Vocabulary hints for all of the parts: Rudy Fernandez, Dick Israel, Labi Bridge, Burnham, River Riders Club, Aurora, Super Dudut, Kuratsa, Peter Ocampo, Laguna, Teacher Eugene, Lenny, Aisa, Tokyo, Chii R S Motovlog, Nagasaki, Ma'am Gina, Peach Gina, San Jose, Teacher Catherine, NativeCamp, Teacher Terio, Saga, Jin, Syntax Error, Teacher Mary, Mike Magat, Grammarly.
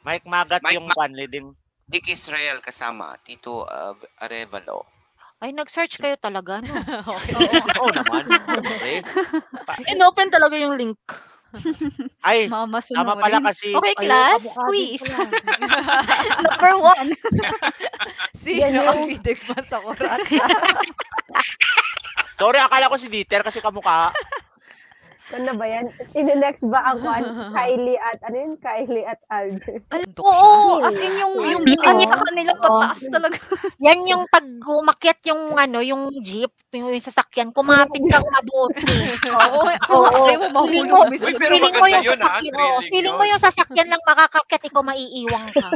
Mike Magat Mike yung Panli din. Dick Israel kasama, Tito Arevalo. Ay, nag-search kayo talaga, no? Okay. Oo, oo naman. Okay. In-open talaga yung link. Ay, tama pala kasi. Okay, class, quiz. Number one. Sino ang bidik pa sa kurata? Sorry, akala ko si Dieter kasi kamukha. Ano ba yan? Ine-next ba ang Kwan? Kylie at, ano yun? Kylie at Alger. Oo, as in yung ano sa kanila, pataas talaga. Yan yung pag-umakyat yung, ano, yung jeep, yung sasakyan, kumapit ka mabuti. Oo, oo. Feeling mo yung sasakyan. Feeling mo yung sasakyan lang makakakyat, ikaw maiiwang ka.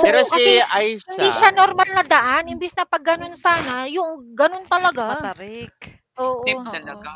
Pero si Aisa, hindi siya normal na daan, imbis na pag ganun sana, yung ganun talaga. Matarik. Oo. Talaga.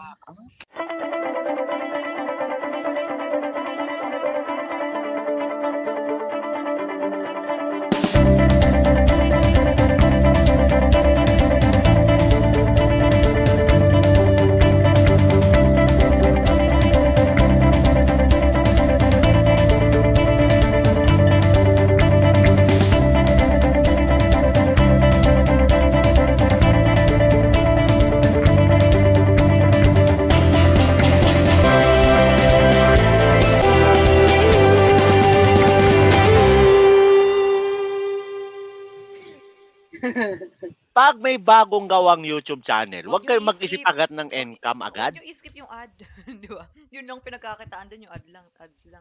Pag may bagong gawang YouTube channel, huwag kayong mag-isip agad ng income agad. Huwag nyo i-skip yung ad, di ba? Yun lang pinagkakitaan din, yung ad lang, ads lang.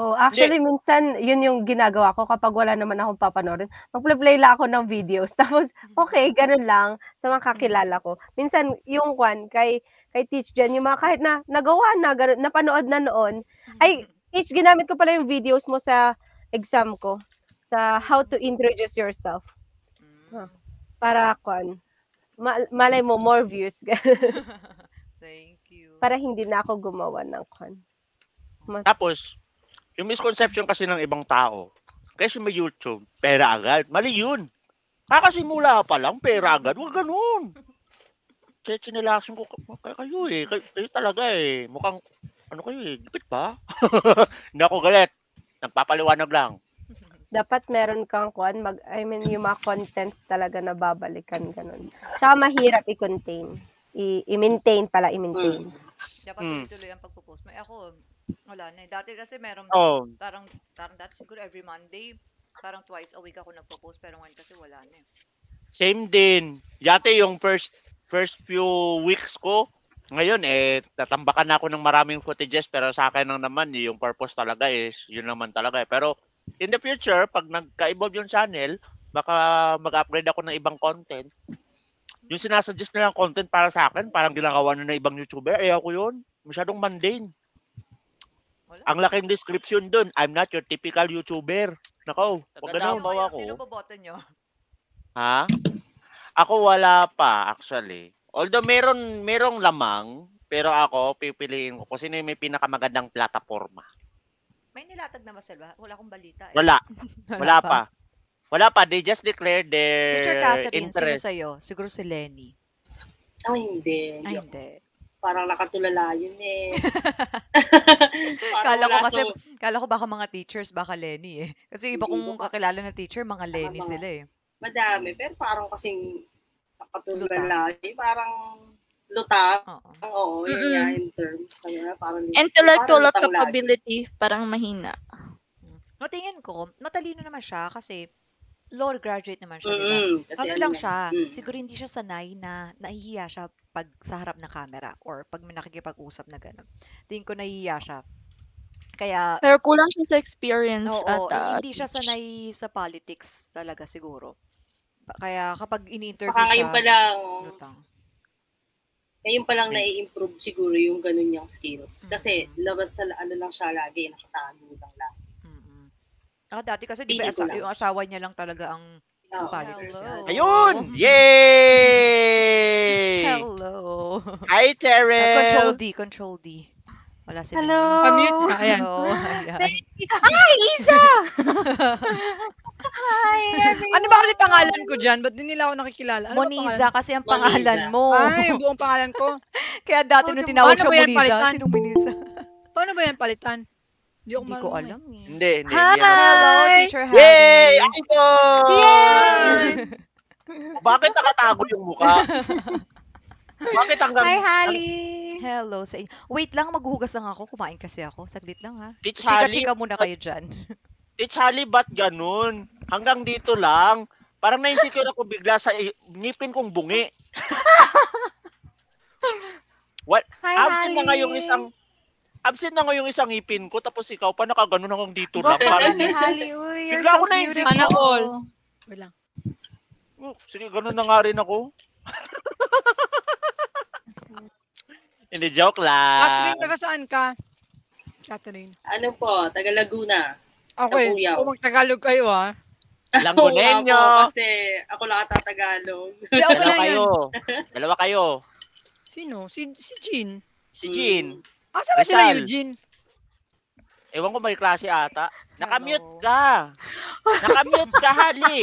Oh, actually, minsan, yun yung ginagawa ko kapag wala naman akong papanorin. Magplay-play lang ako ng videos. Tapos, okay, ganun lang sa mga kakilala ko. Minsan, yung Kwan, kay Teach Jen, yung mga kahit na nagawa na, ganun, napanood na noon, ay, Teach, ginamit ko pala yung videos mo sa exam ko, sa how to introduce yourself. Huh. Para Kwan. Malay mo, more views. Thank you. Para hindi na ako gumawa ng Kwan. Mas... Tapos, yung misconception kasi ng ibang tao, kasi may YouTube, pera agad. Mali yun. Kakasimula pa lang, pera agad. Huwag ganun. Chinelasin ko kayo eh. Kayo talaga eh. Mukhang, ano kayo eh, gipit pa. Hindi ako galit. Nagpapaliwanag lang. Dapat meron kang Kwan, yung mga contents talaga na babalikan, ganun. Tsaka mahirap i-contain. I-maintain pala, i-maintain. Dapat ituloy ang pagpo-post. May ako, wala na eh. Dati kasi meron, parang dati siguro every Monday, parang twice a week ako nagpo-post, pero ngayon kasi wala na eh. Same din. Dati yung first few weeks ko, ngayon eh, tatambakan ako ng maraming footages, pero sa akin lang naman, yung purpose talaga is, yun naman talaga eh. Pero, in the future, pag nagka-evolve yung channel, baka mag-upgrade ako ng ibang content. Yung sinasuggest nilang content para sa akin, parang ginagawa na ng ibang YouTuber, ayaw ko yun. Masyadong mundane. Wala. Ang laking description dun, I'm not your typical YouTuber. Nako, pag ganun, bawa ko. Sino boboto nyo? Ha? Ako wala pa, actually. Although merong lamang, pero ako, pipiliin ko kasi may pinakamagandang plataforma. May nilatag na masalba. Wala akong balita. Eh. Wala pa. They just declared their interest. Teacher Catherine, sino sa'yo? Siguro si Lenny. Oh, hindi. Ay, hindi. Parang nakatulala yun eh. Kala ko baka mga teachers, baka Lenny eh. Kasi iba kong kakilala na teacher, mga Lenny sila eh. Madami. Pero parang kasing nakatulala. Parang... Luta. Oo, yun in terms. Kaya parang... Intellectual capability, parang mahina. Tingin ko, matalino naman siya kasi law graduate naman siya. Diba? Ano lang siya, siguro hindi siya sanay na nahihiya siya pag sa harap ng camera or pag may nakikipag-usap na gano'n. Tingin ko nahihiya siya. Kaya... Pero kulang siya sa experience. Oo, hindi siya sanay sa politics talaga siguro. Kaya kapag ini-interview siya... Pakakayin pa lang. Ngayon pa lang nai-improve siguro yung ganun niyang skills. Kasi labas sa ano lang siya lagi, nakatago lang lang. Dati kasi di ba yung asawa niya lang talaga ang politics. Ayun! Yay! Hello! Hi, Terrell! Control D. Wala sila. Hello! Pamute na. Ayan. Hi, Isa! Hi, everyone. Ano ba kasi pangalan ko dyan? Ba't din nila ako nakikilala? Ano Moniza kasi ang pangalan mo. Ay, yung buong pangalan ko. Kaya dati nung tinawag siya Moniza, sinong Moniza? Paano ba yan palitan? Hindi ko alam eh. Hindi. Hello, Teacher Holly. Yay! Aito! Yay! Bakit nakatago yung mukha? Bakit hanggang... Hi, Holly! Hello sa inyo. Wait lang, maghuhugas lang ako. Kumain kasi ako. Saglit lang ha. Chika-chika muna kayo dyan. Teach Holly, ba't ganun? Hanggang dito lang. Parang na-insecure ako bigla sa ngipin kong bungi. What? Hi, absent Holly. Absent na ngayong isang ngipin ko, tapos ikaw, paano ka ganun hanggang dito lang? Parang ni Holly, uy, you're so beautiful. Sana all. Wala. Oh, sige, ganun na nga rin ako. Hindi, joke lang. Catherine, taga saan ka? Catherine. Ano po, taga Laguna. Okay, kung mag-Tagalog kayo ah. Langgonenyo. Kasi ako lang tatagalog. Dalawa kayo. Sino? Si Jin. Si Jin. Asa ba sila Eugene? Ewan ko, may klase ata. Nakamute ka. Nakamute ka, Holly.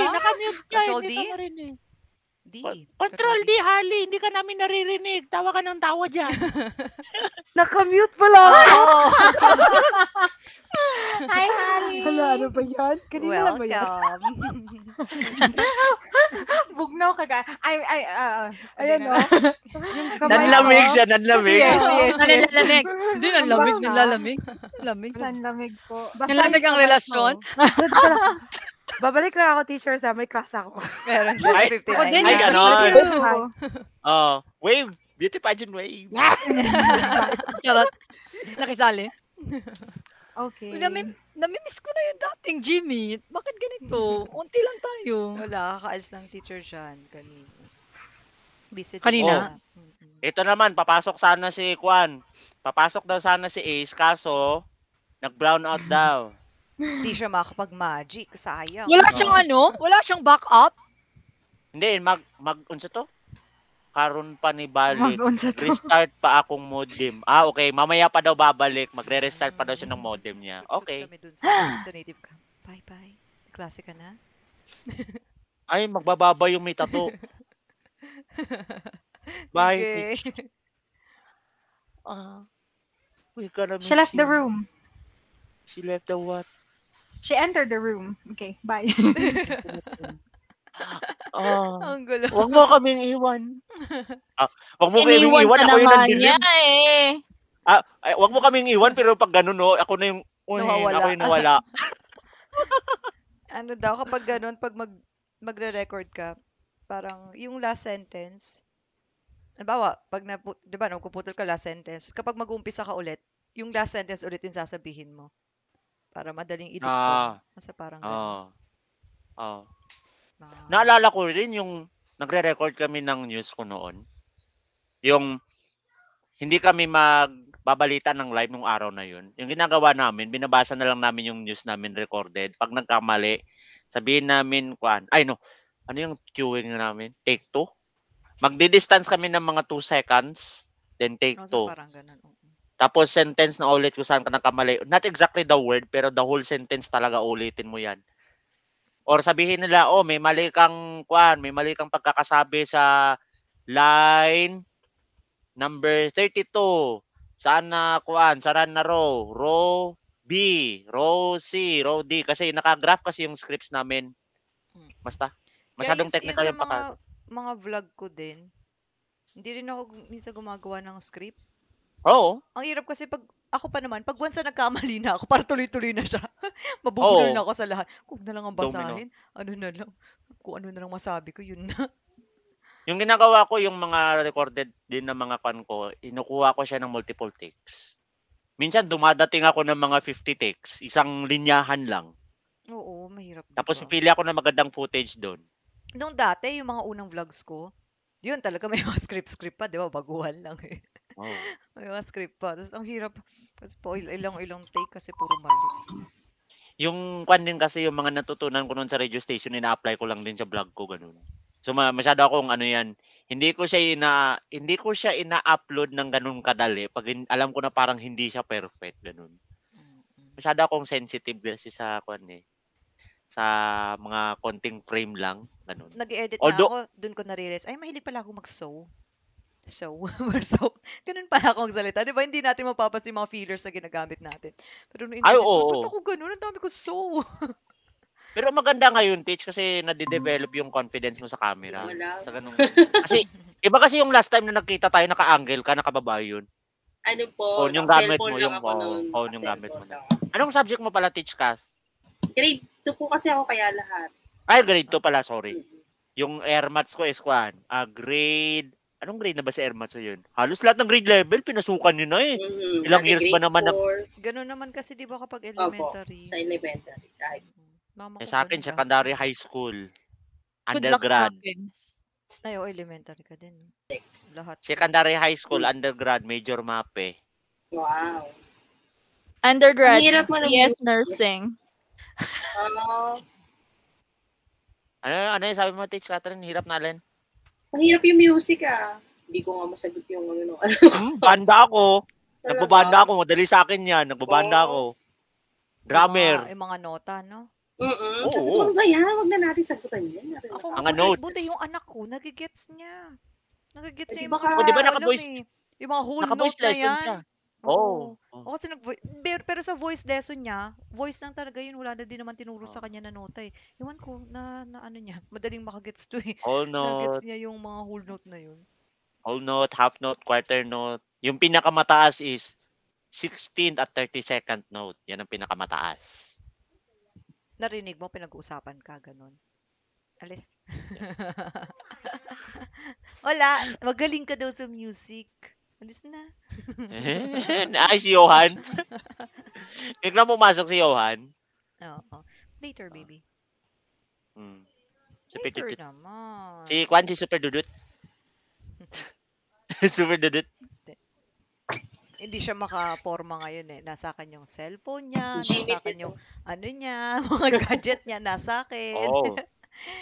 Nakamute ka. Control D? Control D, Holly. Hindi ka namin naririnig. Tawa ka ng tawa dyan. Nakamute pala. Oh. Hi, Holly. Hala, ano ba yan? Kanina lang ba yan? Bugnaw ka ka. Ayan o. Nanlamig siya, nanlamig. Yes. Hindi, nanlamig po. Nanlamig ang relasyon. Babalik na ako, teacher, sa may class ako. Meron. Ay, ganon. Wave. Beauty pageant wave. Yes! Charot. Nakisali. Okay. Namimiss ko na yung dating Jimmy. Bakit ganito? Unti lang tayo. Wala, kakaalis ng teacher dyan. Kanina? Oh. Ito naman, papasok sana si Kwan. Papasok daw sana si Ace, kaso nag-brown out daw. Hindi siya makapag-magic. Sayang. Wala siyang ano? Wala siyang backup? Hindi, unsa to? Karon pa ni Bali. Restart pa akong modem. Ah, okay. Mamaya pa daw babalik. Magre-restart pa daw siya ng modem niya. Okay. Sa native camp. Bye-bye. Klase ka na? Ay, magbababa yung may tato. Bye, okay. Bitch. She left the room. She left the what? She entered the room. Okay, bye. Ang gulo. Huwag mo kaming iwan. Huwag mo kaming iwan. Ako yung nandilim. Huwag mo kaming iwan, pero pag ganun, no, ako na yung nawala. Ano daw, kapag ganun, pag magre-record ka, parang yung last sentence, halimbawa, di ba, nagpuputol ka last sentence, kapag mag-umpisa ka ulit, yung last sentence ulit yung sasabihin mo. Para madaling idukto. Masa parang ganun. Naalala ko rin yung nagre-record kami ng news ko noon. Yung hindi kami magbabalita ng live nung araw na yun. Yung ginagawa namin, binabasa na lang namin yung news namin recorded. Pag nagkamali, sabihin namin, ano yung queuing na namin? Take two? Magdi-distance kami ng mga 2 seconds, then take two. Parang ganun. Tapos sentence na ulit kung saan ka nagkamali. Not exactly the word, pero the whole sentence talaga ulitin mo yan. Or sabihin nila, may mali kang pagkakasabi sa line number 32. Saan na row? Row B, row C, row D. Kasi nakagraph kasi yung scripts namin. Basta. Masyadong technical yung pakagod. Mga vlog ko din, hindi rin ako minsan gumagawa ng script. Oo. Ang hirap kasi pag once na nagkamali na ako, para tuloy-tuloy na siya. Mabubulol na ako sa lahat. Kung na lang ang basahin, kung ano na lang masabi ko, yun na. Yung ginagawa ko, yung mga recorded din ng mga kan ko, inukuha ko siya ng multiple takes. Minsan, dumadating ako ng mga 50 takes. Isang linyahan lang. Oo, mahirap. Tapos, pili ako ng magandang footage doon. Noong dati, yung mga unang vlogs ko, yun talaga may mga script-script pa, di ba? Baguhan lang eh. May mga script pa. Tapos ang hirap. Tapos po ilang take kasi puro mali. Yung din kasi yung mga natutunan ko noon sa radio station, ina-apply ko lang din sa vlog ko ganun. So masyado akong hindi ko siya ina-upload ng ganun kadali pag alam ko na parang hindi siya perfect ganun. Masyado akong sensitive kasi sa sa mga konting frame lang ganun. Nag-edit na ako, doon ko na-realize, ay mahilig pala ako mag-sew. So, ganun pala akong salita. Di ba, hindi natin mapapansin yung mga feelers na ginagamit natin. Pero nung internet, oo. Ba't ako ganun? Ang dami ko so. Pero maganda ngayon, Teach, kasi nadidevelop yung confidence mo sa camera. Wala. Sa ganun. Kasi, iba kasi yung last time na nagkita tayo, naka-angle ka, nakababa yun. Ano po? O, yung gamit mo, yung phone, yung gamit mo. Anong subject mo pala, Teach Kath? Grade 2 po kasi ako kaya lahat. Ay, grade 2 pala, sorry. Yung air maths ko is kwan. Grade... Anong grade na ba sa air maths yun? Halos lahat ng grade level, pinasukan yun na eh. Mm-hmm. Ilang years ba naman? Ganun naman kasi, di ba, kapag elementary? Opo, sa elementary. Kahit. Eh, sa akin, secondary high school. Undergrad. Ay, oh, elementary ka din. Lahat. Secondary high school, undergrad, major mape. Wow. Undergrad, yes, nursing. Ano? Ano yung sabi mo, Teach Catherine? Hirap na alin? Mahirap yung music, ah. Hindi ko nga masagot yung ano. Banda ako. Nagbabanda ako. Madali sa akin yan. Nagbabanda ako. Drummer. Yung mga nota, no? Oo. Sabi ko, ba yan? Huwag na natin sagutan yan. Ako, buti yung anak ko, nagigets niya. Nagigets niya yung mga... Di ba naka-voice? Yung mga whole note na yan. Oo. Kasi pero sa voice lesson niya, voice lang talaga yun. Wala na din naman tinuro sa kanya na nota eh. Iwan ko na ano niya. Madaling makagets to eh. Whole note. Nagets niya yung mga whole note na yun. Whole note, half note, quarter note. Yung pinakamataas is 16th at 32nd note. Yan ang pinakamataas. Narinig mo, pinag-uusapan ka, ganun. Alis. Wala. Magaling ka daw sa music. Alis na. Ay, si Johan. Bigla pumasok si Johan. Oo. Later, baby. Mm. Later naman. Si Kwan, si Super Dudut. Super Dudut. Hindi siya makaporma ngayon eh. Nasa akin yung cellphone niya, nasa akin yung ano niya, mga gadget niya, nasa akin. Oh.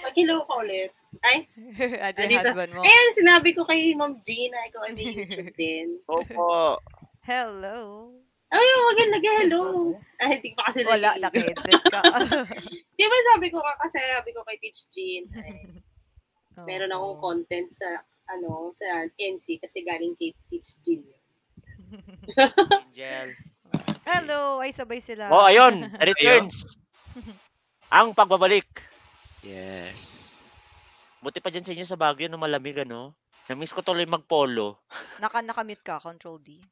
Mag-hello ka ulit. Ay, husband mo. Ayan, sinabi ko kay Ma'am Gina, ikaw ay may YouTube din. Opo. Hello. Ay, huwag yung nag-hello. Ay, hindi pa kasi wala, nag-headset ka. Di ba sabi ko kasi, sabi ko kay Peach Gina, meron akong content sa, ano, sa NC kasi galing kay Peach Gina. Angel. Hello, ay sabay sila. Oh, ayun, returns. Ang pagbabalik. Yes. Buti pa dyan sa inyo sa Baguio nung malamig, ano? Namiss ko tuloy magpolo. Nakamit ka, Control D.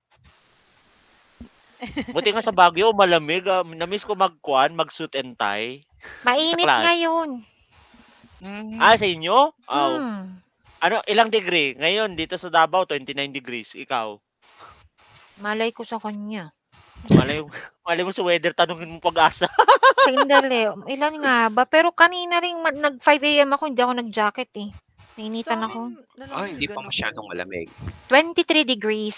Buti nga sa Baguio, malamig. Namiss ko magkuan, mag-suit and tie. Mainit ngayon. Ah, sa inyo? Oh. Ano, ilang degree? Ngayon, dito sa Davao, 29 degrees. Ikaw? Malay ko sa kanya. Malay mo sa weather, tanungin mo pag-asa. Sandali, ilan nga ba? Pero kanina rin, nag 5 AM ako, hindi ako nag-jacket eh. Nainitan ako. Oh, hindi pa masyadong malamig. 23 degrees.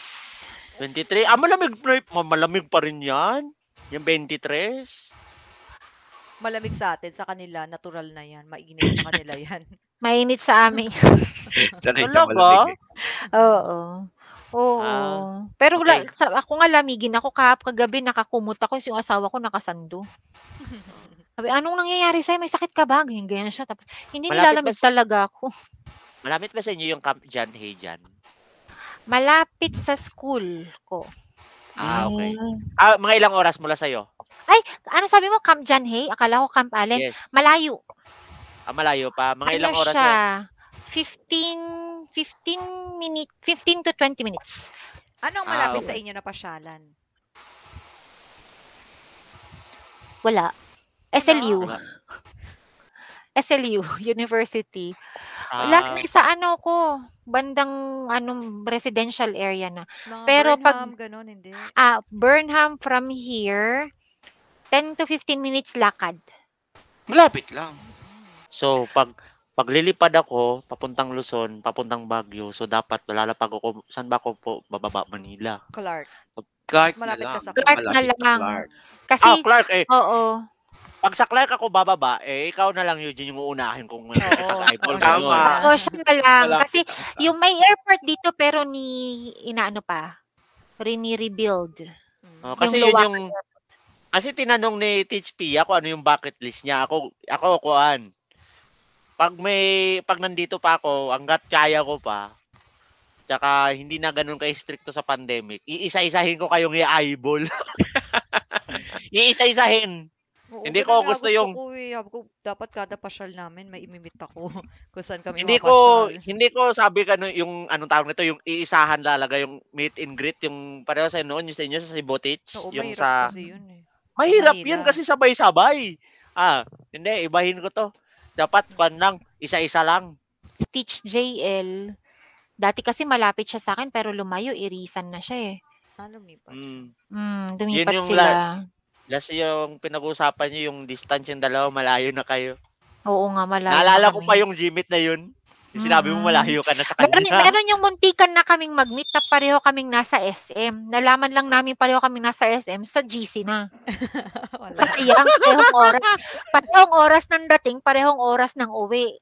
23? Ah, malamig, malamig pa rin yan. Yung 23. Malamig sa atin, sa kanila, natural na yan. Mainit sa kanila yan. Mainit sa amin. Sanay sa malamig. Oo. Oo. Pero okay. Ako nga lamigin ako kagabi nakakumot ako yung asawa ko nakasando. Sabi, anong nangyayari sa'yo? May sakit ka ba? Ganyan siya. Tapos, hindi nilalamig talaga ako. Malapit ba sa inyo yung Camp John Hay dyan? Malapit sa school ko. Ah, okay. Mga ilang oras mula sa'yo? Ay, ano sabi mo? Camp John Hay? Akala ko Camp Allen. Yes. Malayo. Malayo pa? Mga ilang oras siya? 15 to 20 minutes. Anong malapit sa inyo na pasyalan? Wala. SLU. No. SLU, University. Wala kasi sa ano ko, bandang residential area na. No, pero Burnham, ganun, hindi. Burnham from here, 10 to 15 minutes lakad. Malapit lang. So, paglilipad ako, papuntang Luzon, papuntang Baguio. So, dapat lalapag ako. Saan ba ako po? Bababa, Manila. Clark. Clark na lang. Clark na lang. Kasi, Clark eh. Oo. Pag sa Clark ako bababa, eh, ikaw na lang, Eugene, yung uunahin kung mag-eyeball ka nun. Oo, siya na lang. Kasi, yung may airport dito, pero rinirebuild. Kasi yung kasi tinanong ni Teach Pia kung ano yung bucket list niya. Ako, kuan. Pag nandito pa ako, hanggat kaya ko pa, Tsaka hindi na ganun ka-stricto sa pandemic. Iisa-isahin ko kayong i-eyeball. Iisa-isahin. Oo, hindi ko gusto yung... Ko, eh. Dapat kada pasyal namin may imimit ako kung saan kami hindi mapasyal. Hindi ko sabi ka yung anong tawag nito, yung iisahan lalaga, yung meet and greet, yung pareho sa noon, yung sa inyo, sa Sibotich. Oo, yung mahirap sa... kasi yun eh. Mahirap yun kasi sabay-sabay. Ah, hindi, ibahin ko to. Dapat pan lang, isa-isa lang. Teach JL... Dati kasi malapit siya sa akin pero lumayo, irisan na siya eh. Ah, lumipat. Dumipat yung sila. Last yung pinag-uusapan niyo yung distance yung dalawa, malayo na kayo. Oo nga, malayo. Naalala ko pa yung G-meet na yun. Sinabi mo malayo ka na sa kanila. Meron yung muntikan na kaming mag-meet na pareho kaming nasa SM. Nalaman lang namin pareho kaming nasa SM sa GC na. Sa siyang parehong oras. Parehong oras ng dating, parehong oras ng uwi.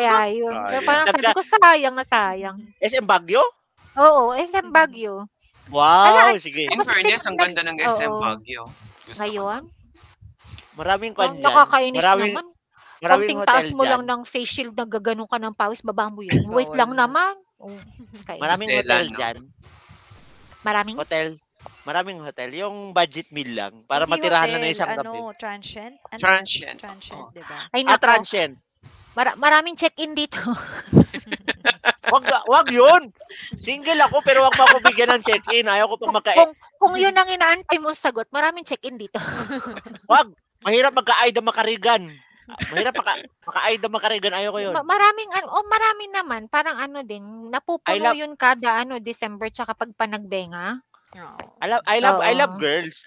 Kaya yun. So, parang sabi ko, sayang na sayang. SM Baguio? Oo, SM Baguio. Wow, kaya, sige. In fairness, ang ganda ng SM Baguio. Ngayon? Maraming kwan dyan. Nakakainis naman. Konting taas mo dyan lang ng face shield na gaganon ka ng pawis, baba mo yun. Wait lang naman. Okay. Maraming hotel dyan. Maraming? Hotel. Maraming hotel. Yung budget meal lang. Para hindi matirahan hotel, na isang gabi. Transient? Transient. Transient, oh, diba? Ay, transient. Maraming check-in dito. Wag yun. Single ako pero wag mo ako bigyan ng check-in. Ayaw ko pang magka-in. Kung yun ang inaantay mo sagot, maraming check-in dito. Wag. Mahirap magka-aida makarigan. Mahirap maka-aida makarigan, ayaw ko yun. Maraming maraming naman, parang ano din, napupuno yun kada December tsaka pag Panagbenga. I love girls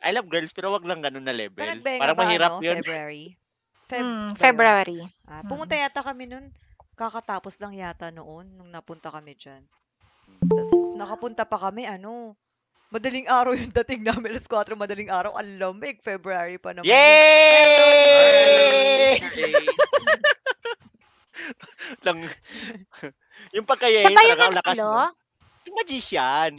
pero wag lang ganun na level. Parang mahirap yun. February. Ah, pumunta yata kami nun. Kakatapos lang yata noon nung napunta kami diyan. Tapos nakapunta pa kami madaling araw yung dating namin, alas 4 madaling araw. Ang lamig, February pa naman. Yay! Lang yung pagkayay talaga lakas no. Yung magician.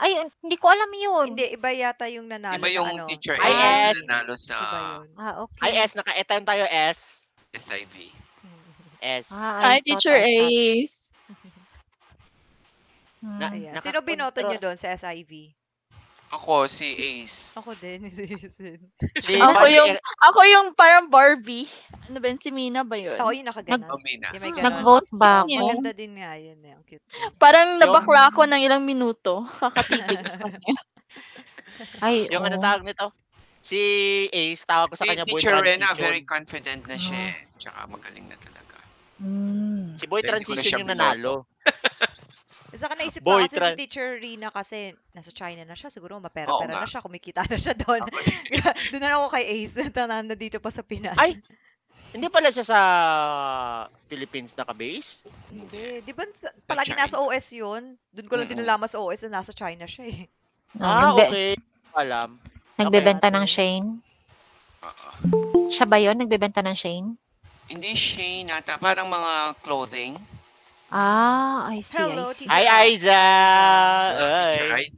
Ay, hindi ko alam yun. Hindi, iba yata yung nanalo. Iba yung teacher. IS. Nanalo sa... Iba yun. Ah, okay. IS, naka-etan tayo, S. SIV. S. Ah, hi, Teacher Ace. Sino binoto nyo doon sa SIV? Ako, si Ace. Ako din, si Ace. Ako yung parang Barbie. Ano ba yun? Si Mina ba yun? Oo, yung nakagana. Nag-vote ba ako? Maganda din nga yun. Parang nabakla ako ng ilang minuto. Kakatitig. Yung ano tawag nito? Si Ace, tawag ko sa kanya boy transition. Si Teacher Rena, very confident na siya. Tsaka magaling na talaga. Si boy transition yung nanalo. Saka naisip ko kasi si Teacher Rina kasi nasa China na siya, siguro mapera-pera na siya, kumikita na siya doon. Doon na ako kay Ace, na dito pa sa Pinas. Ay, hindi pala siya sa Philippines naka-base? Hindi, di ba palagi nasa OS yun? Doon ko lang dinalaman sa OS na nasa China siya eh. Ah, okay. Alam. Nagbebenta ng Shane? Siya ba yun? Nagbebenta ng Shane? Hindi Shane nata, parang mga clothing. Ah, I see. Hello, I see. Hi, Aisa. Hi,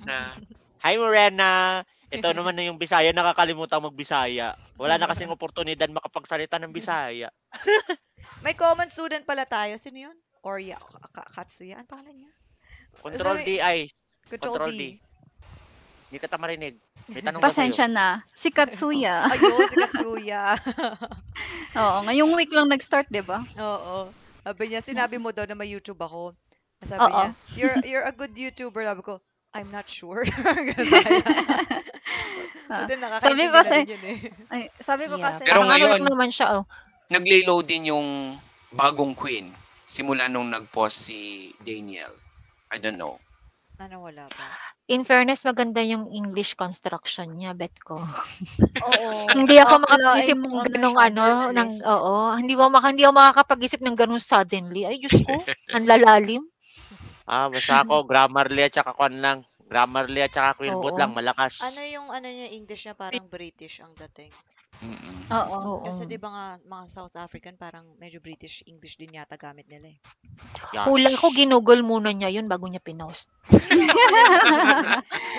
hi, Morena. Ito naman na yung Bisaya. Nakakalimutan mag-Bisaya. Wala na kasing oportunidad makapagsalita ng Bisaya. May common student pala tayo. Sino yun? Orya. Katsuya. Ano pangalan niya? Control D, Ice. Control D. Hindi ka tamarinig. May tanong ba sa'yo? Pasensya na. Si Katsuya. Ayun, si Katsuya. Oo, ngayong week lang nag-start, diba? Oo. Sabi niya, sinabi mo daw na may YouTube ako. Sabi niya, you're a good YouTuber. Sabi ko, I'm not sure. Sabi ko kasi, pero ngayon, nag-reload din yung bagong queen. Simula nung nag-post si Daniel. I don't know. Ano, wala ba? In fairness, maganda yung English construction niya, bet ko. Oo. Hindi ako makakapag-isip ng ganung hindi ako makakapag-isip ng ganung suddenly. Ay, Diyos ko, ang lalalim. Basta ako, Grammarly at saka Kwan lang. Grammarly at saka Quillbot lang, malakas. Ano yung English na parang British ang dating? Oo. Kasi di ba nga mga South African parang medyo British English din yata gamit nila eh. Hula ko, ginugol muna niya yun bago niya pinost.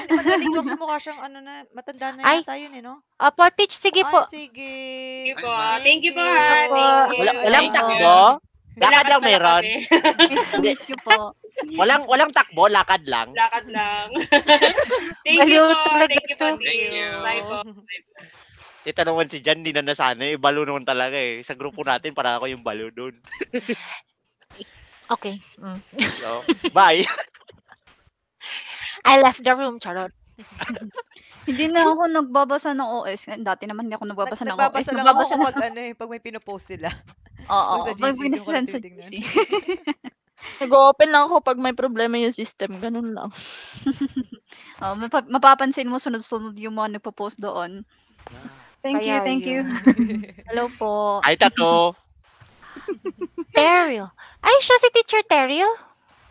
Magaling yung mukha siyang matanda na yata yun eh, no? Apo, Teach, sige po. Sige po. Thank you po. Walang takbo? Lakad lang meron. Thank you po. Walang takbo, lakad lang. Lakad lang. Thank you po. Thank you po. Thank you. Bye po. Itanungan si Jan, di na nasanay. Balo naman talaga eh. Sa grupo natin, para ako yung balo doon. Okay. Mm. So, bye. I left the room, charot. Hindi na ako nagbabasa ng OS. Dati naman hindi ako nagbabasa ng OS. Nagbabasa lang ako pag, ano, eh, pag may pinopost sila. Oo. Pag may nasasend sa GC. Nag-open lang ako pag may problema yung system. Ganun lang. Oh, mapapansin mo sunod-sunod yung mga nagpo-post doon. Thank kaya you, thank yun. You. Hello po. Ay, tato. Terio. Ay, siya si Teacher Terio?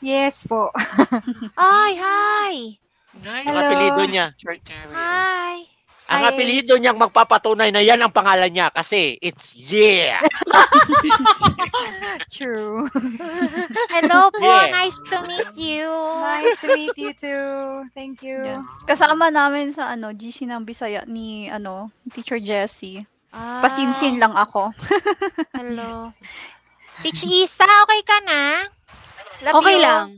Yes po. Ay, hi. Nice. Ang apelido niya. Hi. Ang apelido niyang magpapatunay na yan ang pangalan niya kasi it's yeah. True. Hello po. Yeah. Nice to meet you. Nice to meet you too. Thank you. Yeah. Kasama namin sa ano, GC ng Visaya ni ano, Teacher Jessie. Ah. Pasinsin lang ako. Hello. Teach Isa, okay ka na? Love okay you. Lang.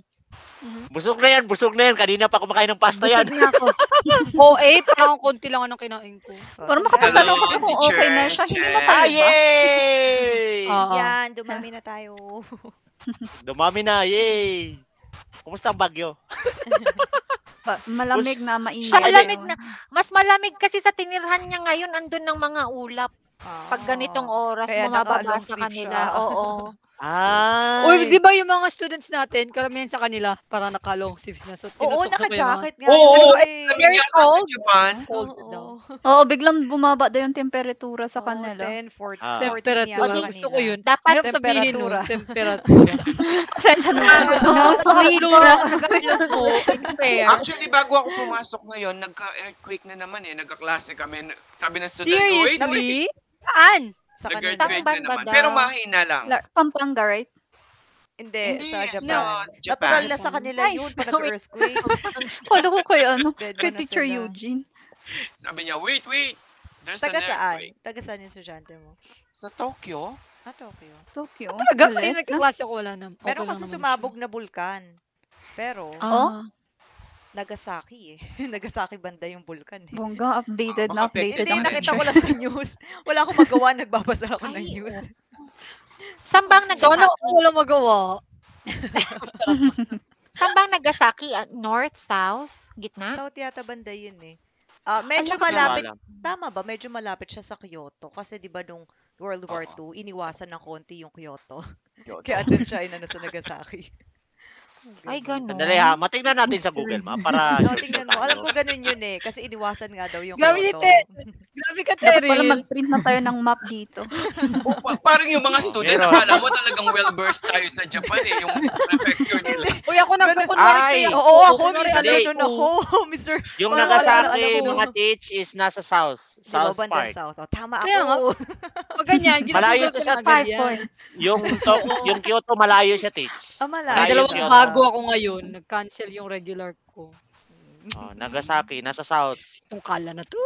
Busog na yan, busog na yan. Kanina pa kumakain ng pasta yan. Busog na ako. Oo eh, parang konti lang anong kinain ko. Parang makapatanong ko kung okay na siya. Hindi na tayo ba? Yay! Yan, dumami na tayo. Dumami na, yay! Kumusta ang Baguio? Malamig na, mainit. Siya malamig na. Mas malamig kasi sa tinirhan niya ngayon, andun ng mga ulap. Pag ganitong oras, mga baba sa kanila. Oo. Ah. Uy, di ba yung mga students natin, karamihan sa kanila, para naka-long sleeves na. So, oo, naka-jacket nga. Oo, very cold. Oo, biglang bumaba daw yung temperatura sa kanila. 10, 14. Temperatura. Gusto ko yun. Dapat sabihin nun, temperatura. Pasensya na ako. Actually, bago ako pumasok ngayon, nagka-earthquake na naman eh. Nagka-klase kami. Sabi ng student, seriously? Saan? Sa kanila. Pero mahina lang. Pampanga, right? Hindi, sa Japan. No, Japan. Natural na sa kanila yun pag nag-earthquake. Pwede ko kayo, ano, kay Teacher Eugene. Sabi niya, wait. There's an earthquake. Taga saan yung estudyante mo? Sa Tokyo? Ah, Tokyo? Talaga, hindi nagkaklase ako, wala naman. Meron kasi sumabog na bulkan. Pero, Nagasaki eh. Nagasaki banda yung vulkan eh. Bongga, updated na updated. Hindi, nakita ko lang sa news. Wala akong magawa, nagbabasa ako ng news. Saan bang Nagasaki? Saan ako walang magawa? Saan bang Nagasaki? North, south, gitna? South yata banda yun eh. Medyo malapit, tama ba? Medyo malapit siya sa Kyoto. Kasi di ba nung World War II, iniwasan ng konti yung Kyoto. Kaya doon siya inano sa Nagasaki. Ay, gano'n. Sandali ha, matignan natin sa Google Map para... No, tignan mo. Alam ko gano'n yun eh. Kasi iniwasan nga daw yung... Grabe ka, Terry. Dapat pala mag-print na tayo ng map dito. Parang yung mga students, alam mo talagang well-versed tayo sa Japan eh. Yung prefecture nila. Uy, ako nagkakunwari ko. Oo, ako. Mr. Yung Nagasaki, mga teach is nasa south. South part. Tama ako. Maganyan. Malayo to sa 5 points. Yung Kyoto, malayo siya, teach. Malayo siya. Bago ako ngayon, nag-cancel yung regular ko. Oh, Nagasaki, nasa south. Itong kala na to.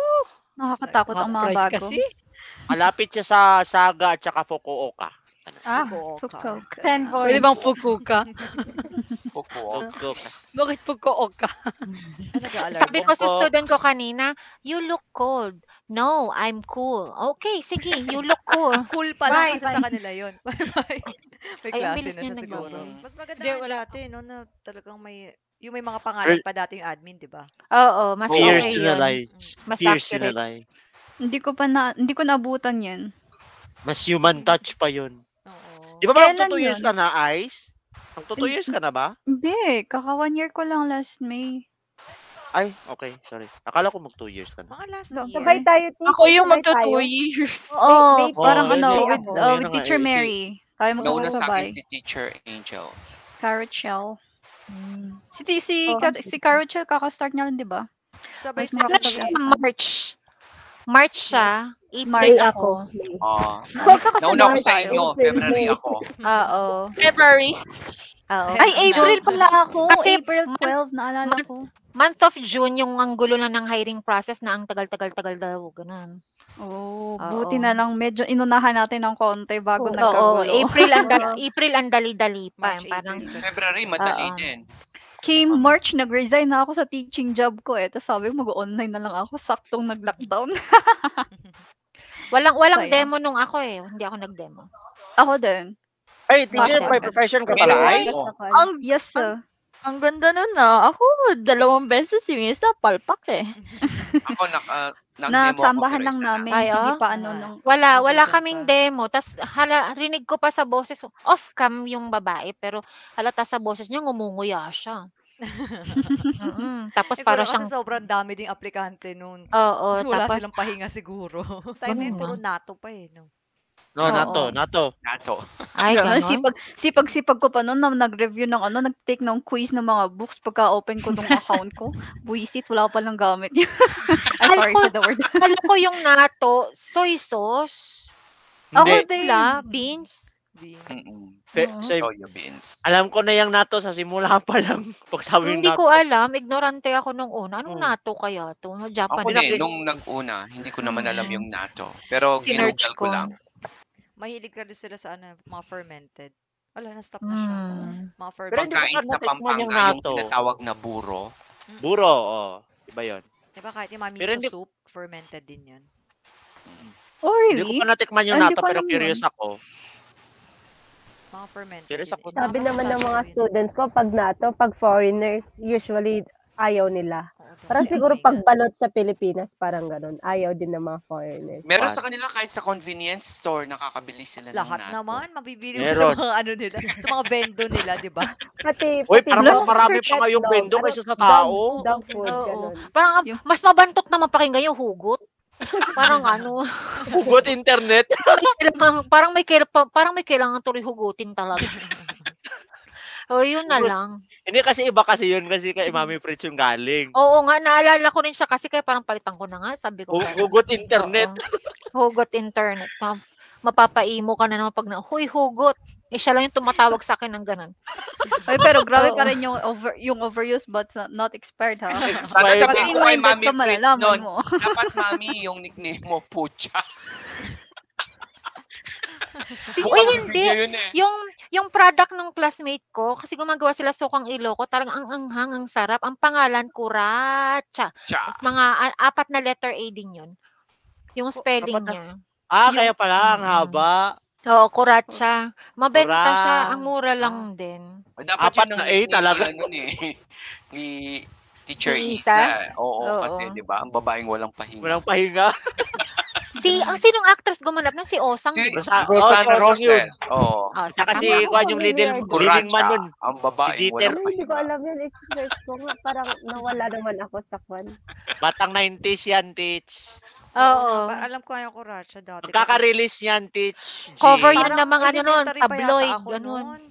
Nakakatakot ang mga bago. Kasi. Malapit siya sa Saga at saka Fukuoka. Fukuoka. 10 points. Pwede bang Fukuoka? Fukuoka. Bakit Fukuoka? Sabi ko sa student ko kanina, you look cold. No, I'm cool. Okay, sige, you look cool. Cool pala kasi sa kanila yun. Bye-bye. May klase na siya siguro. Mas maganda yung dati, no? Na talagang may... Yung may mga pangalan pa dati yung admin, di ba? Oo, mas okay yun. Mas accurate. Hindi ko naabutan yan. Mas human touch pa yun. Di ba ba lang 2 years ka na, Ice? Ang 2 years ka na ba? Hindi, kaka-1 year ko lang last May. Ay, okay, sorry. Akala ko mag 2 years ka na. Mga last year. Sabay tayo, teacher. Ako yung magto 2 years. Oo, parang ano, with Teacher Mary. Tayo magkakasabay. Nauna sa akin si Teacher Angel. Carochelle. Si Carochelle kaka-start niya lang, di ba? Sabay siya. March siya. April ako. Nauna ako sa inyo. February ako. Oo. February. Ay, April pala ako. Kasi April 12, naalala ko. Month of June, yung ang gulo na ng hiring process na ang tagal-tagal-tagal daw. Ganun. Oo, buti na Oo. lang medyo inunahan natin ng konti bago Oo, nagkagulo. April ang dali-dali pa. March, Parang, April. February, madali oo. din. Came March, nag-resign na ako sa teaching job ko eh. Tapos sabi ko, mag-online na lang ako. Saktong nag-lockdown. Walang Sayang. demo nung ako eh. Hindi ako nag-demo. Ako din. Ay, teacher Bakit? by profession ka pala, ay? Yes, Kapal. Yes, sir. Ang ganda nun na. Ako, 2 beses yung isa, palpak eh. Ako Na nag-demo ako, tsambahan pero lang isa namin. Ay, Hindi oh. pa ano nung... Wala kaming demo. Tas rinig ko pa sa boses, off-cam yung babae, pero halata sa boses niya, ngumunguya siya. Tapos para siyang... sobrang dami ding aplikante noon. Oo, Wala tapos... silang pahinga siguro. Time na yun, puro nato pa eh. No? No, Oo. nato. Nato. Ay, Grabe, ganon? sipag ko pa noon na nag-review ng nag-take ng quiz ng mga books pagka-open ko ng account ko. Buisit, wala pa lang gamit yun. I'm sorry for the word. Alam ko yung nato, soy sauce. Ako Hindi. din. Beans. Beans. Soya beans. Alam ko na yung nato sa simula pa lang. Pag sabi Hindi nato. ko alam, ignorante ako nung una. Anong nato kaya to? Ako Japanese. din, nung nag-una, hindi ko naman alam yung nato. Pero Sinerge ginugol ko ko. lang. Mahilig ka rin sila sa mga fermented. Wala, na-stop na siya. Mga Pero fermented. hindi ko Kain sa natikman Pampanga yung yung nato. tinatawag na buro. Buro, oh. Iba yun. Diba kahit yung mga Pero miso hindi- soup, fermented din yun. Oh, Hindi ko really? pa natikman yung Ay, hindi nato ko pero alam yun. curious ako. Mga fermented. Pero sa- Yun. Sabi naman ng mga students ko, pag nato, pag foreigners, usually ayaw nila. Parang siguro pagbalot sa Pilipinas, parang ganun. Ayaw din ng mga foreigners. Meron sa kanila kahit sa convenience store, nakakabili sila ng Lahat nato. naman, mabibili mo Meron. sa mga ano nila, sa mga vendo nila, di ba? Pati, Uy, pati parang mas dog marami pa ngayong dog, bendo kaysa sa tao. Dog food, Oo. ganun. Parang mas mabantot na mapakinggan yung hugot. Parang ano, Hugot internet. parang may kailangan tuloy hugutin talaga. O yun na Hugot. lang. Hindi kasi iba kasi yun kasi kay Mami Fritz yung galing. Oo nga, naalala ko rin siya kasi kaya parang palitan ko na nga, sabi ko. parang, Hugot internet. Oo. Hugot internet. Mapapaimo ka na naman pag na, huy, hugot. Eh, siya lang yung tumatawag sa akin ng ganun. Ay, pero grabe Oo. ka rin yung overuse but not expired, ha? Expired. Pag Ako kay in-minded Mami ka, Fritz malalaman nun. mo. Dapat Mami yung nickname mo, Pucha. Uy, hindi. Yun eh. Yung product ng classmate ko, kasi gumagawa sila sukang Iloko, talagang ang anghang, ang sarap. Ang pangalan, Kuratsa. Siya. Mga 4 na letter A din yun. Yung spelling Apat na- niya. Ah, Yung- kaya pala ang Mm. haba. Oo, Kuratsa. Mabenta Kura. siya. Ang mura lang din. Dapat Apat yun na ang A nickname talaga. pala nun eh. Ni Teacher Ni Aisa. Aisa. Oo. Oo, kasi di ba ang babaeng walang pahinga. Walang pahinga. Ang sinong actress gumanap nun? Si Osang, di ba? Rosa, Rosanna Rosa yun. Rosel. Oo. Oh, Tsaka si tama. Kwan yung leading man nun. Kuratsa, ang babaeng Si Dieter. walang Ay, hindi ko pahinga. alam yun. I-search ko nga. Parang nawala naman ako sa kwan. Batang 90s yan, Teach. Oo. Alam ko yung kuratsa dati. kasi Magkaka-release yan, Teach. G. Cover yan. parang ng mga ano nun, elementary pa yata tabloid, ako ganun. nun.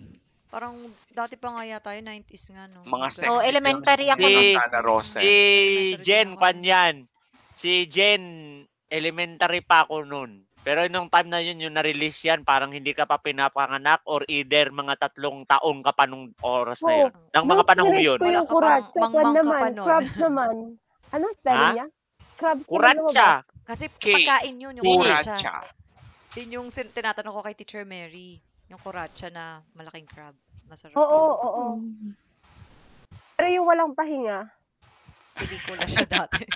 Parang dati pa nga yata yun, 90s nga, no? Mga Ganun. sexy. elementary ako nun. Rosanna Roses. Si Jen, Kwan yan. Si Jen, elementary pa ako nun. Pero nung time na yun, yung na-release yan, parang hindi ka pa pinapanganak or either mga 3 taong ka pa nung oras na yun. Nang mga panahong yun. Ko yung Wala ka pang kuratsa. Kwan mangmang ka naman. pa nun. Crabs naman. Anong spelling Ha? niya? Crabs naman. Kuratsa. Kasi K. pagkain yun, yung kuratsa. Kuratsa. Yun yung tinatanong ko kay Teacher Mary. Yung kuratsa na malaking crab. Masarap. Oo, yun. oo, oo. Pero yung walang pahinga. Pelikula siya dati.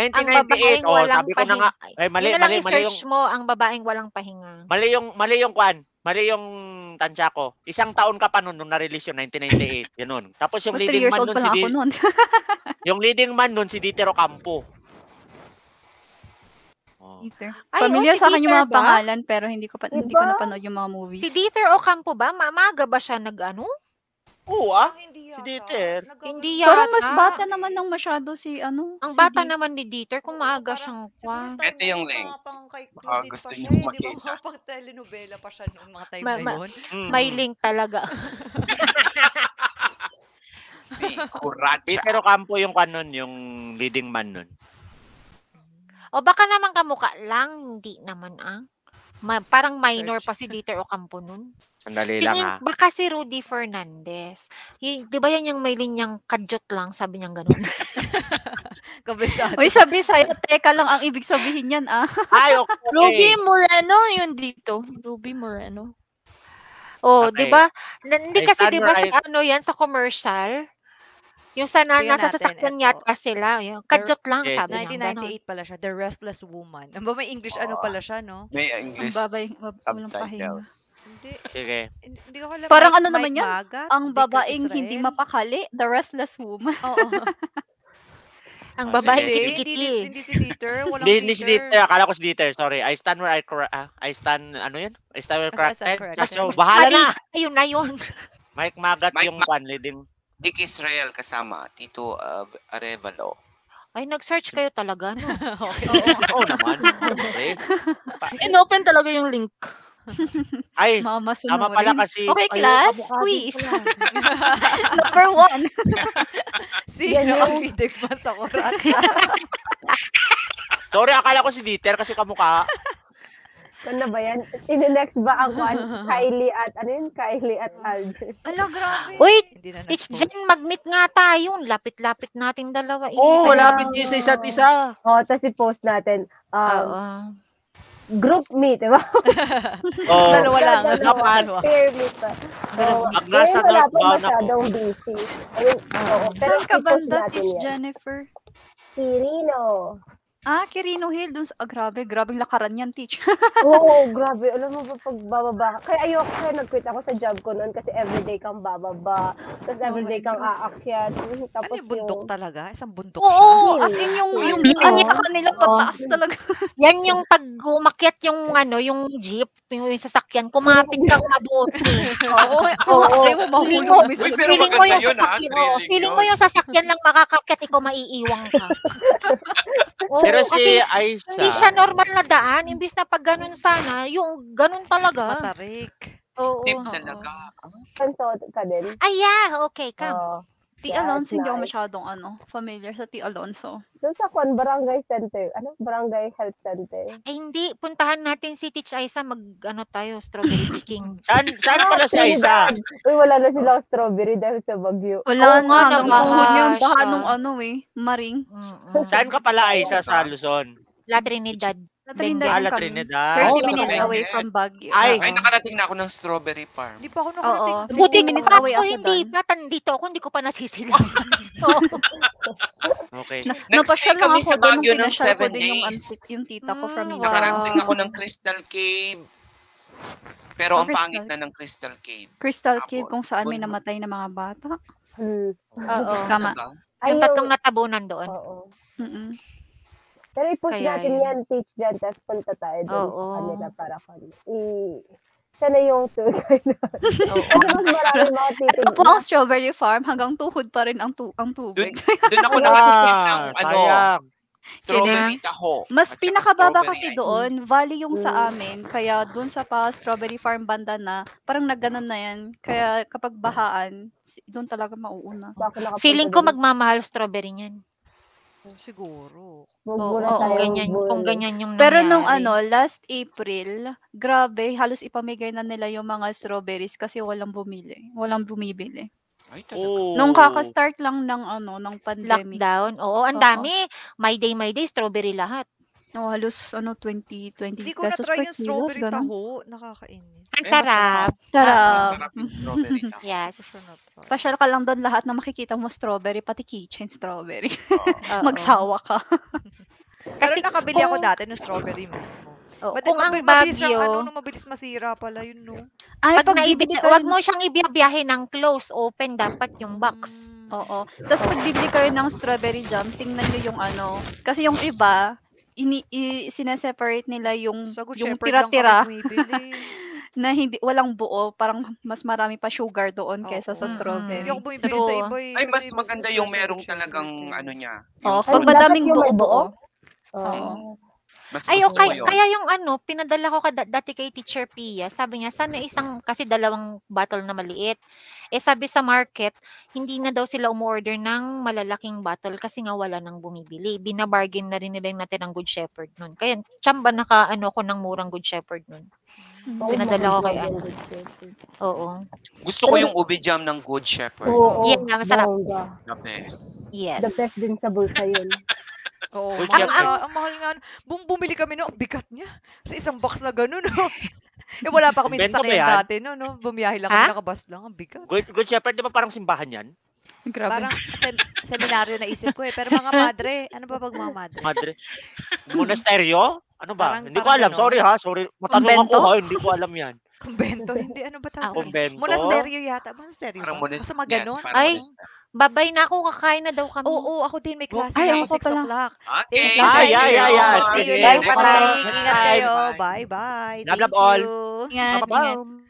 1998. Oh, sabi ko na nga. Ay, mali, Yun na lang mali, mali yung, i-search mo, ang babaeng walang pahinga. mali yung Kwan. Mali yung tansya ko. 1 taon ka pa nun nung na-release yun, 1998. Yan nun. Tapos yung 3 leading years man old nun, pa lang ako nun. yung leading man nun, si Dieter Ocampo. Oh. Dieter. Ay, Familiar oh, si sa akin yung Dieter mga ba? pangalan pero hindi ko Diba? napanood yung mga movies. Si Dieter Ocampo ba? Maaga ba siya nag-ano? Oo ah. Hindi yata. Dieter. Hindi yata. Parang mas bata naman ng masyado si ano. Ang si bata Dieter. naman ni Dieter, kung maaga siyang kwa. Ito yung link. Baka gusto niyo Hindi makita. ba pang telenovela pa siya noong mga time na yun? Mm. May link talaga. Si Kuratsa. Peter Ocampo yung Kwan nun, yung leading man nun. O baka naman kamukha lang, hindi naman ah. Parang minor pa si Dieter Ocampo nun. Sandali lang ha. Baka si Rudy Fernandez. Di ba yan yung may linyang kadyot lang? Sabi niyang ganun. Kabisado. Uy, sabi sa'yo, teka lang ang ibig sabihin yan ah. Ay, okay. Ruby Moreno yun dito. Ruby Moreno. Oh, okay. Di ba? Hindi kasi di ba sa ano yan, sa commercial? Yung sana nasa sasakyan yata sila. Kadyot lang sabi niya. 1998 pala siya, The Restless Woman. Ang ba may English ano pala siya, no? May English subtitles. Hindi. Sige. Hindi ko alam. Parang ano naman yan? Ang babaeng hindi mapakali, The Restless Woman. Oo. Ang babaeng kitikiti. Hindi si Dieter. Hindi si Dieter. Akala ko si Dieter. Sorry. I stand where I correct. I stand, ano yun? I stand where correct. Bahala na! Ayun na yun. Mike Magat yung one leading. Dick Israel kasama, Tito Arevalo. Ay, nag-search kayo talaga, no? Okay. Oo naman. Inopen talaga yung link. Ay, tama pala kasi. Okay, class, quiz. Number 1. Sino ang bidik pa sa Koracha? Sorry, akala ko si Dieter kasi kamukha. Ano ba yan? Ine-next ba ako? Kylie at, ano yun? Kylie at Alden. Ano, grabe. Wait, it's Jen, mag-meet nga tayo. Lapit-lapit natin dalawa. Oo, malapit niyo sa isa't isa. Oo, tapos i-post natin. Group meet, diba? Oo. Dalawa lang. Dalawa. Pair meet pa. Ang nasa doon ba na po? Saan ka banda, Tis Jennifer? Si Rino. Ah, Kirino Hill, dun sa, grabe, grabing lakaran yan, teach. Oo, grabe, alam mo ba pag bababa, kaya ayoko, kaya nag-quit ako sa job ko noon kasi everyday kang bababa, tapos everyday kang aakyat, tapos yung... Ano bundok talaga? Isang bundok siya? Oo, as in yung bibigay sa kanila pataas talaga. Yan yung pag-umakyat yung ano, yung jeep, yung sasakyan, kumapit kang mabuti. Oo, ayaw mo mahulog. Feeling ko yung sasakyan, lang makakakyat, ikaw maiiwang ka. Oo. Pero si Aisa, hindi siya normal na daan. Imbis na pag ganun sana, yung ganun talaga. Matarik. Oo. Steep talaga. Kansot ka din? Ay, yeah. Okay, come. T. Alonso, hindi ako masyadong familiar sa T. Alonso. Doon sa Kwan, Barangay Center. Ano? Barangay Health Center. Ay, hindi. Puntahan natin si Teach Aisa. Mag-ano tayo, strawberry picking. Saan pala si Aisa? Uy, wala na sila strawberry dahil sa Baguio. Wala na. Nakuhod niya ang bahan ng maring. Saan ka pala, Aisa, sa Luzon? La Trinidad. La Trinidad. 30 minutes away from Baguio. Ay, nakarating na ako ng strawberry farm. Hindi pa ako nakarating. Buti minutes away ako doon. Hindi pa, tandito ako, hindi ko pa nasisilaw. Okay. Napasyal lang ako doon nung pinasyal ko din yung tita ko from Mindanao. Nakarating ako ng Crystal Cave. Pero ang pangit na ng Crystal Cave. Crystal Cave kung saan may namatay na mga bata. Oo. Tama. Yung tatlong natabunan doon. Oo. Pero i-push natin yan, teach dyan, tapos punta tayo doon sa kanila para kanila. Siya na yung tour guide natin. Ito po ang strawberry farm, hanggang tuhod pa rin ang tubig. Doon ako nakakita ng strawberry taho. Mas pinakababa kasi doon, valley yung sa amin, kaya doon sa strawberry farm banda na, parang nagganan na yan. Kaya kapag bahaan, doon talaga mauuna. Feeling ko magmamahal strawberry niyan. Siguro. Kung ganyan yung nangyari. Pero nung last April, grabe, halos ipamigay na nila yung mga strawberries kasi walang bumili. Walang bumibili. Ay, talaga. Nung kakastart lang ng pandemic. Lockdown. Oo, ang dami. My day, strawberry lahat. No, halos 20 pesos. Hindi ko na-try yung strawberry taho. Nakakainis. Ang sarap. Sarap. Yes. Pasyal ka lang doon lahat na makikita mo strawberry, pati kitchen strawberry. Magsawa ka. Pero nakabili ako dati ng strawberry mismo. Kung ang Baguio. Mabilis masira pala yun, no? Ay, huwag mo siyang ibiyahe ng close, open dapat yung box. Oo. Tapos pag bibili kayo ng strawberry jam, tingnan nyo yung kasi yung iba, sineseparate nila yung tira-tira na hindi walang buo, parang mas marami pa sugar doon kaysa sa strawberry. Hindi ako bumibili sa iba eh. Ay, mas maganda yung merong talagang ano niya. Oh, pag madaming buo-buo. Mas ay, gusto okay. Ko yun. Kaya yung ano, pinadala ko dati kay Teacher Pia. Sabi niya, sana isang, kasi dalawang bottle na maliit. Eh sabi sa market, hindi na daw sila umorder ng malalaking bottle kasi nga wala nang bumibili. Binabargain na rin nila yung natin ng Good Shepherd nun. Kaya tsamba naka-ano ko ng murang Good Shepherd nun. Mm-hmm. Pinadala ko kay ano. Oo. Gusto ko yung ube jam ng Good Shepherd. Oo. Yeah, masarap. The best. Yes. The best din sa bulsa yun. Oh, ang mahal nga. Bumili kami noong bigat niya. Sa isang box na gano'n. No? Eh, wala pa kami sa sakyan dati. No, no? Bumiyahe lang kami, nakabas lang. Ang bigat. Good Shepherd, di ba parang simbahan yan? Grabe. Parang seminaryo na isip ko eh. Pero mga madre, ano ba pag mga madre? Madre? Monasteryo? Ano ba? Parang, hindi ko alam. Ano? Sorry ha, sorry. Matanong ako ha, hindi ko alam yan. Kumbento, hindi. Ano ba tawag? Kumbento? Monasteryo yata. Monasteryo ba? Basta magano'n. Ay, babay na ako, kakain na daw kami. Oo, ako din, may klase na ako, 6 o'clock. Okay. Bye, bye. Ingat kayo. Bye, bye. Love, love all. Ingat, ingat.